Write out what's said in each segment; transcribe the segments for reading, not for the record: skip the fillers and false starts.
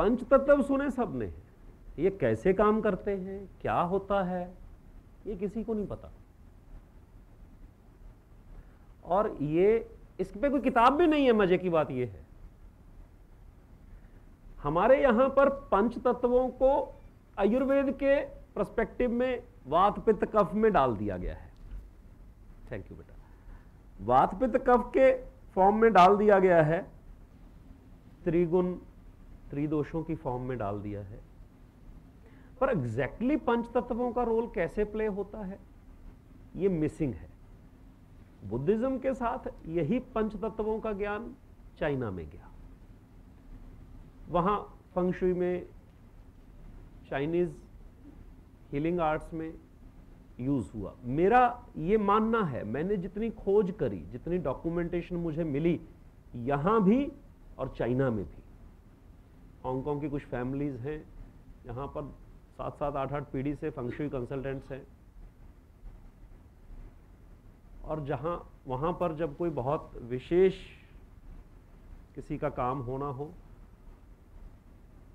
पंच तत्व सुने सबने, ये कैसे काम करते हैं, क्या होता है, ये किसी को नहीं पता। और ये इस पे कोई किताब भी नहीं है। मजे की बात ये है, हमारे यहां पर पंच तत्वों को आयुर्वेद के पर्सपेक्टिव में वातपित्त कफ में डाल दिया गया है। थैंक यू बेटा। वातपित्त कफ के फॉर्म में डाल दिया गया है, त्रिगुण त्रि दोषों की फॉर्म में डाल दिया है, पर एग्जैक्टली पंच तत्वों का रोल कैसे प्ले होता है ये मिसिंग है। बुद्धिज्म के साथ यही पंच तत्वों का ज्ञान चाइना में गया। वहां फेंगशुई में, चाइनीज हीलिंग आर्ट्स में यूज हुआ। मेरा ये मानना है, मैंने जितनी खोज करी, जितनी डॉक्यूमेंटेशन मुझे मिली, यहां भी और चाइना में भी। हांगकांग की कुछ फैमिलीज हैं यहाँ पर 7-8 पीढ़ी से फेंगशुई कंसल्टेंट्स हैं, और जहाँ वहाँ पर जब कोई बहुत विशेष किसी का काम होना हो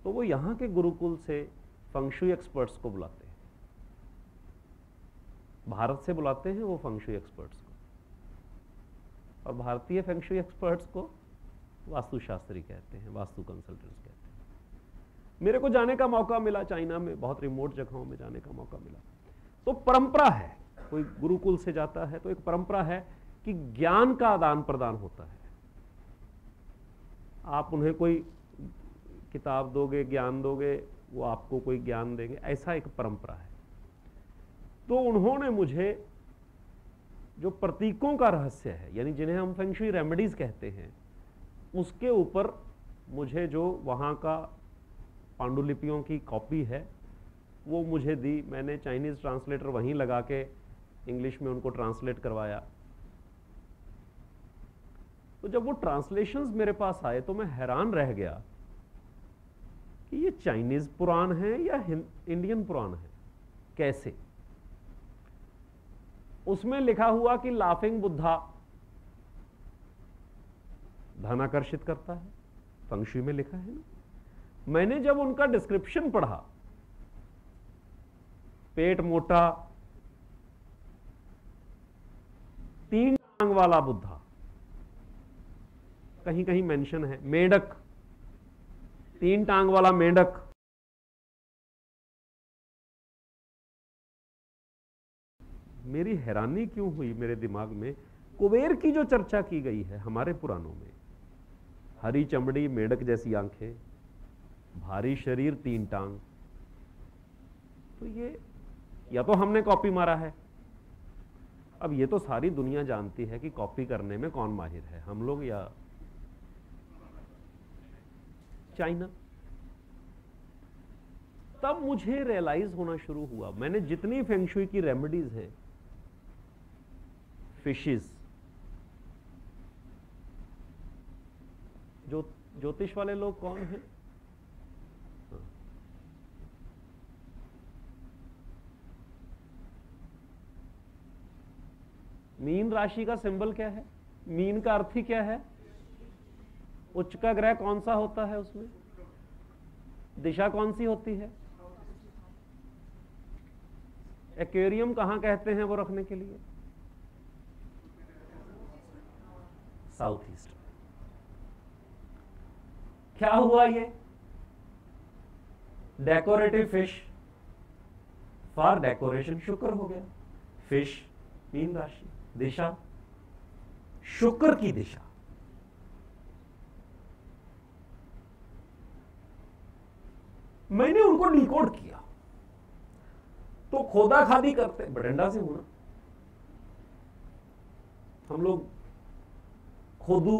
तो वो यहाँ के गुरुकुल से फेंगशुई एक्सपर्ट्स को बुलाते हैं। भारत से बुलाते हैं वो फेंगशुई एक्सपर्ट्स को, और भारतीय फेंगशुई एक्सपर्ट्स को वास्तु शास्त्री कहते हैं, वास्तु कंसल्टेंट्स कहते हैं। मेरे को जाने का मौका मिला चाइना में, बहुत रिमोट जगहों में जाने का मौका मिला। तो परंपरा है, कोई गुरुकुल से जाता है तो एक परंपरा है कि ज्ञान का आदान प्रदान होता है। आप उन्हें कोई किताब दोगे, ज्ञान दोगे, वो आपको कोई ज्ञान देंगे, ऐसा एक परंपरा है। तो उन्होंने मुझे जो प्रतीकों का रहस्य है, यानी जिन्हें हम फेंगशुई रेमेडीज कहते हैं, उसके ऊपर मुझे जो वहाँ का पांडुलिपियों की कॉपी है वो मुझे दी। मैंने चाइनीज़ ट्रांसलेटर वहीं लगा के इंग्लिश में उनको ट्रांसलेट करवाया। तो जब वो ट्रांसलेशंस मेरे पास आए तो मैं हैरान रह गया कि ये चाइनीज़ पुराण है या इंडियन पुराण है, कैसे। उसमें लिखा हुआ कि लाफिंग बुद्धा धन आकर्षित करता है, फेंगशुई में लिखा है ना। मैंने जब उनका डिस्क्रिप्शन पढ़ा, पेट मोटा 3 टांग वाला बुद्धा, कहीं कहीं मेंशन है, मेंढक 3 टांग वाला मेंढक, मेरी हैरानी क्यों हुई, मेरे दिमाग में कुबेर की जो चर्चा की गई है हमारे पुराणों में, हरी चमड़ी, मेंढक जैसी आंखें, भारी शरीर, 3 टांग, तो ये या तो हमने कॉपी मारा है। अब ये तो सारी दुनिया जानती है कि कॉपी करने में कौन माहिर है, हम लोग या चाइना। तब मुझे रियलाइज होना शुरू हुआ, मैंने जितनी फेंगशुई की रेमेडीज हैं, फिशेस, जो ज्योतिष वाले लोग कौन हैं, मीन राशि का सिंबल क्या है, मीन का अर्थ ही क्या है, उच्च का ग्रह कौन सा होता है, उसमें दिशा कौन सी होती है, एक्वेरियम कहां कहते हैं वो रखने के लिए, साउथ ईस्ट। क्या हुआ, ये डेकोरेटिव फिश फॉर डेकोरेशन, शुक्र हो गया, फिश मीन राशि, दिशा शुक्र की दिशा। मैंने उनको डिकोड किया। तो खोदा खादी करते, बठंडा से होना, हम लोग खोदू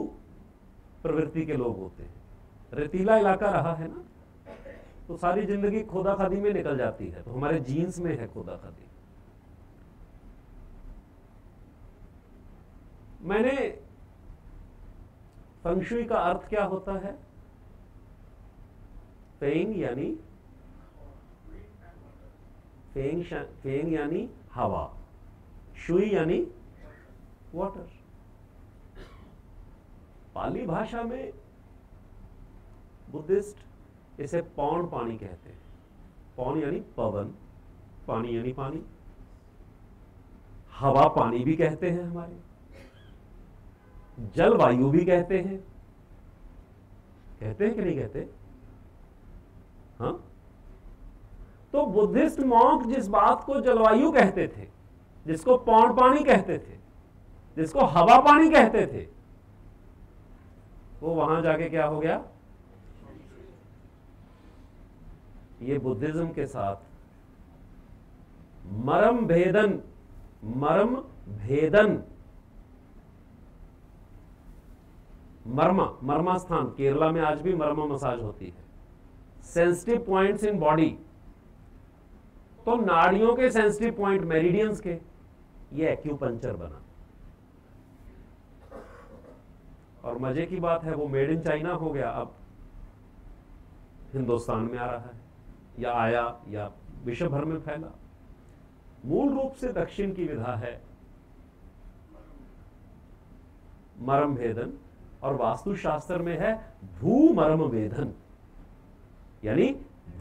प्रवृत्ति के लोग होते हैं, रेतीला इलाका रहा है ना, तो सारी जिंदगी खोदा खादी में निकल जाती है, तो हमारे जीन्स में है खोदा खादी। मैंने फेंगशुई का अर्थ क्या होता है, फेंग यानी हवा, शुई यानी वाटर। पाली भाषा में बुद्धिस्ट इसे पौन पानी कहते हैं। पौन यानी पवन, पानी यानी पानी, हवा पानी भी कहते हैं हमारे, जलवायु भी कहते हैं, कहते हैं कि नहीं कहते? हाँ, तो बुद्धिस्ट मॉन्क जिस बात को जलवायु कहते थे, जिसको पौन पानी कहते थे, जिसको हवा पानी कहते थे, वो वहां जाके क्या हो गया? ये बुद्धिज्म के साथ मर्मा स्थान, केरला में आज भी मर्मा मसाज होती है, सेंसिटिव पॉइंट्स इन बॉडी, तो नाड़ियों के सेंसिटिव पॉइंट मेरिडियंस के, ये एक्यूपंक्चर बना। और मजे की बात है वो मेड इन चाइना हो गया, अब हिंदुस्तान में आ रहा है या आया या विश्व भर में फैला। मूल रूप से दक्षिण की विधा है मर्म भेदन, और वास्तु शास्त्र में है भूमर्म वेधन, यानी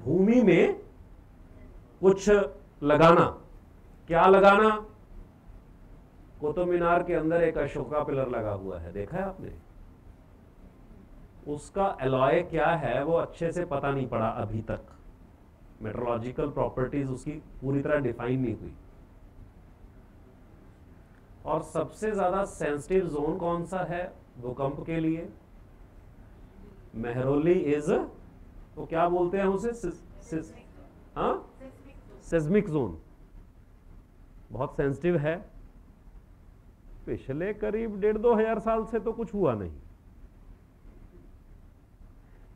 भूमि में कुछ लगाना। क्या लगाना? कुतुब मीनार के अंदर एक अशोक पिलर लगा हुआ है, देखा है आपने? उसका एलॉय क्या है वो अच्छे से पता नहीं पड़ा अभी तक, मेट्रोलॉजिकल प्रॉपर्टीज उसकी पूरी तरह डिफाइन नहीं हुई। और सबसे ज्यादा सेंसिटिव जोन कौन सा है भूकंप के लिए? महरौली इज, तो क्या बोलते हैं उसे, सिस्मिक जोन, बहुत सेंसिटिव है। पिछले करीब 1,500-2,000 साल से तो कुछ हुआ नहीं,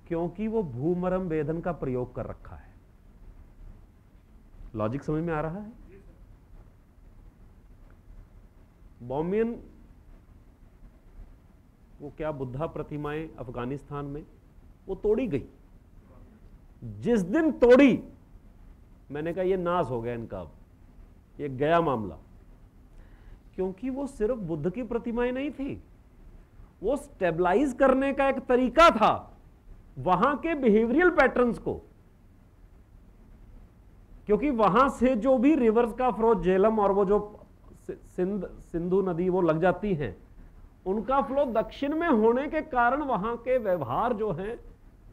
क्योंकि वो भूमर्म वेधन का प्रयोग कर रखा है। लॉजिक समझ में आ रहा है? बामियान, वो क्या बुद्धा प्रतिमाएं अफगानिस्तान में, वो तोड़ी गई। जिस दिन तोड़ी मैंने कहा ये नाज हो गया इनका, अब ये गया मामला, क्योंकि वो सिर्फ बुद्ध की प्रतिमाएं नहीं थी, वो स्टेबलाइज करने का एक तरीका था वहां के बिहेवियरल पैटर्न्स को। क्योंकि वहां से जो भी रिवर्स का फ्लो, झेलम और वो जो सिंधु नदी वो लग जाती हैं, उनका फ्लो दक्षिण में होने के कारण वहां के व्यवहार जो हैं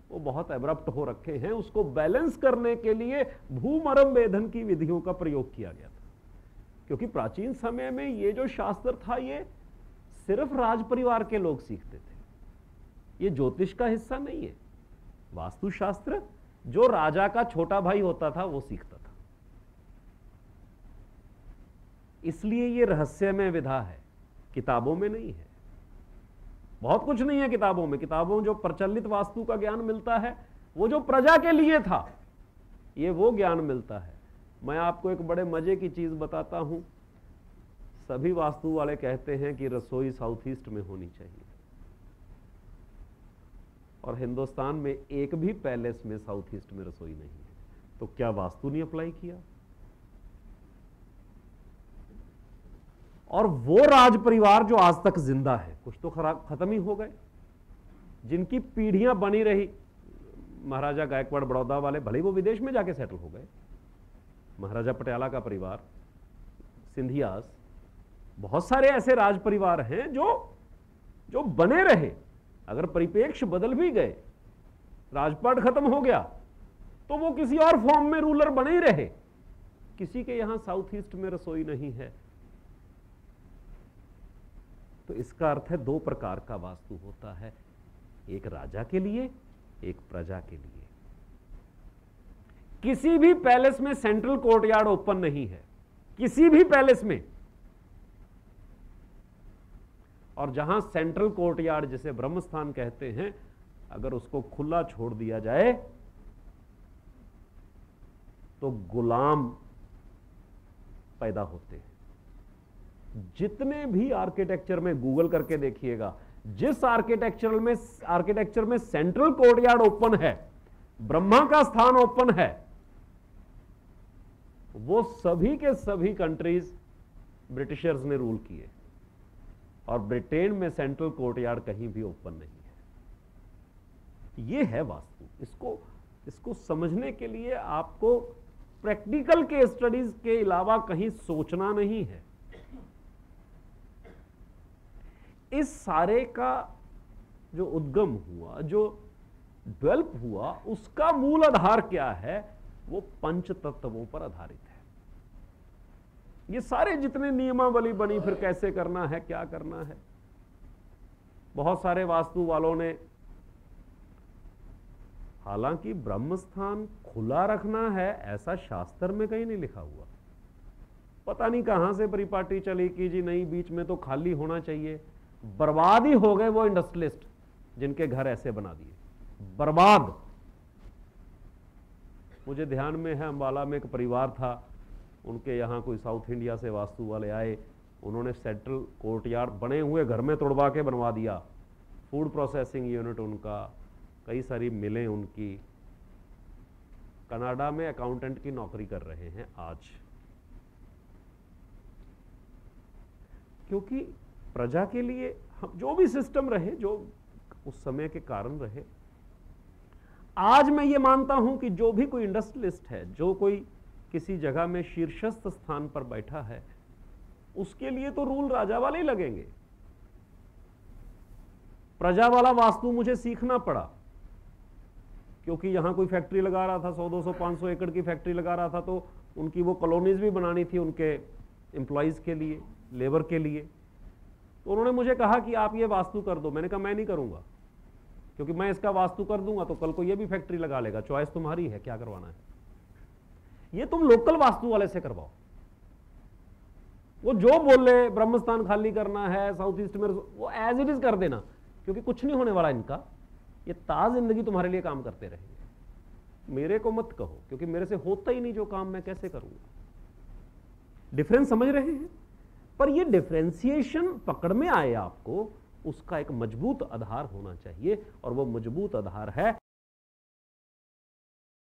वो बहुत एब्रप्ट हो रखे हैं। उसको बैलेंस करने के लिए भूमर्म वेधन की विधियों का प्रयोग किया गया था, क्योंकि प्राचीन समय में ये जो शास्त्र था ये सिर्फ राज परिवार के लोग सीखते थे, ये ज्योतिष का हिस्सा नहीं है। वास्तुशास्त्र जो राजा का छोटा भाई होता था वो सीखता था, इसलिए ये रहस्यमय विधा है, किताबों में नहीं है। बहुत कुछ नहीं है किताबों में, किताबों जो प्रचलित वास्तु का ज्ञान मिलता है वो जो प्रजा के लिए था ये वो ज्ञान मिलता है। मैं आपको एक बड़े मजे की चीज बताता हूं, सभी वास्तु वाले कहते हैं कि रसोई साउथ ईस्ट में होनी चाहिए, और हिंदुस्तान में एक भी पैलेस में साउथ ईस्ट में रसोई नहीं है, तो क्या वास्तु नहीं अप्लाई किया? और वो राज परिवार जो आज तक जिंदा है, कुछ तो खत्म ही हो गए, जिनकी पीढ़ियां बनी रही। महाराजा गायकवाड़ बड़ौदा वाले भले वो विदेश में जाके सेटल हो गए, महाराजा पटियाला का परिवार, सिंधियास, बहुत सारे ऐसे राज परिवार हैं जो बने रहे। अगर परिप्रेक्ष्य बदल भी गए, राजपाट खत्म हो गया, तो वो किसी और फॉर्म में रूलर बने ही रहे। किसी के यहां साउथ ईस्ट में रसोई नहीं है, तो इसका अर्थ है दो प्रकार का वास्तु होता है, एक राजा के लिए, एक प्रजा के लिए। किसी भी पैलेस में सेंट्रल कोर्टयार्ड ओपन नहीं है, किसी भी पैलेस में। और जहां सेंट्रल कोर्टयार्ड जिसे ब्रह्मस्थान कहते हैं, अगर उसको खुला छोड़ दिया जाए तो गुलाम पैदा होते हैं। जितने भी आर्किटेक्चर में, गूगल करके देखिएगा, जिस आर्किटेक्चर में सेंट्रल कोर्टयार्ड ओपन है, ब्रह्मा का स्थान ओपन है, वो सभी के सभी कंट्रीज ब्रिटिशर्स ने रूल किए, और ब्रिटेन में सेंट्रल कोर्टयार्ड कहीं भी ओपन नहीं है। यह है वास्तु, इसको इसको समझने के लिए आपको प्रैक्टिकल के स्टडीज के अलावा कहीं सोचना नहीं है। इस सारे का जो उद्गम हुआ, जो डेवलप हुआ, उसका मूल आधार क्या है? वो पंच तत्वों पर आधारित है। ये सारे जितने नियमावली बनी, फिर कैसे करना है, क्या करना है, बहुत सारे वास्तु वालों ने, हालांकि ब्रह्मस्थान खुला रखना है ऐसा शास्त्र में कहीं नहीं लिखा हुआ, पता नहीं कहां से परिपाटी चली कि जी नहीं बीच में तो खाली होना चाहिए। बर्बाद ही हो गए वो इंडस्ट्रियलिस्ट जिनके घर ऐसे बना दिए, बर्बाद। मुझे ध्यान में है अंबाला में एक परिवार था, उनके यहाँ कोई साउथ इंडिया से वास्तु वाले आए, उन्होंने सेंट्रल कोर्टयार्ड बने हुए घर में तोड़वा के बनवा दिया, फूड प्रोसेसिंग यूनिट उनका, कई सारी मिलें उनकी। कनाडा में अकाउंटेंट की नौकरी कर रहे हैं आज, क्योंकि प्रजा के लिए हम जो भी सिस्टम रहे, जो उस समय के कारण रहे। आज मैं ये मानता हूं कि जो भी कोई इंडस्ट्रियलिस्ट है, जो कोई किसी जगह में शीर्षस्थ स्थान पर बैठा है, उसके लिए तो रूल राजा वाले ही लगेंगे। प्रजा वाला वास्तु मुझे सीखना पड़ा, क्योंकि यहां कोई फैक्ट्री लगा रहा था, 100, 200, 500 एकड़ की फैक्ट्री लगा रहा था, तो उनकी वो कॉलोनीज भी बनानी थी उनके एम्प्लॉयज के लिए, लेबर के लिए। तो उन्होंने मुझे कहा कि आप ये वास्तु कर दो। मैंने कहा मैं नहीं करूंगा, क्योंकि मैं इसका वास्तु कर दूंगा तो कल को ये भी फैक्ट्री लगा लेगा, चॉइस तुम्हारी है क्या करवाना है। ये तुम लोकल वास्तु वाले से करवाओ, वो जो बोले ब्रह्मस्थान खाली करना है, साउथ ईस्ट में वो एज इट इज कर देना, क्योंकि कुछ नहीं होने वाला इनका, ये ता जिंदगी तुम्हारे लिए काम करते रहेंगे। मेरे को मत कहो, क्योंकि मेरे से होता ही नहीं जो काम, मैं कैसे करूंगा। डिफरेंस समझ रहे हैं? पर ये डिफरेंशिएशन पकड़ में आए आपको, उसका एक मजबूत आधार होना चाहिए, और वो मजबूत आधार है